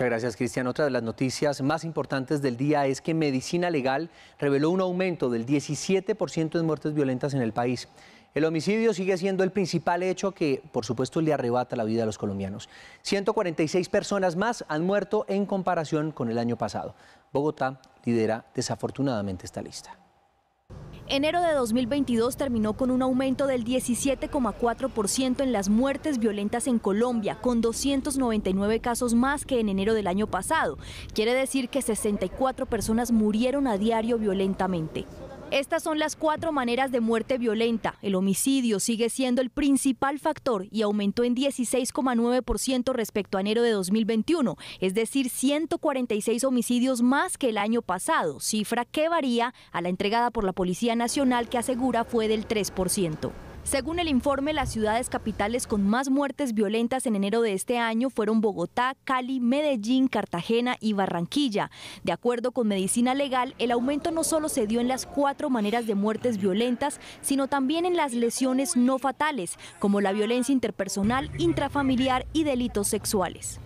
Muchas gracias, Cristian. Otra de las noticias más importantes del día es que Medicina Legal reveló un aumento del 17% en muertes violentas en el país. El homicidio sigue siendo el principal hecho que, por supuesto, le arrebata la vida a los colombianos. 146 personas más han muerto en comparación con el año pasado. Bogotá lidera desafortunadamente esta lista. Enero de 2022 terminó con un aumento del 17,4% en las muertes violentas en Colombia, con 299 casos más que en enero del año pasado. Quiere decir que 64 personas murieron a diario violentamente. Estas son las 4 maneras de muerte violenta. El homicidio sigue siendo el principal factor y aumentó en 16,9% respecto a enero de 2021, es decir, 146 homicidios más que el año pasado, cifra que varía a la entregada por la Policía Nacional, que asegura fue del 3%. Según el informe, las ciudades capitales con más muertes violentas en enero de este año fueron Bogotá, Cali, Medellín, Cartagena y Barranquilla. De acuerdo con Medicina Legal, el aumento no solo se dio en las 4 maneras de muertes violentas, sino también en las lesiones no fatales, como la violencia interpersonal, intrafamiliar y delitos sexuales.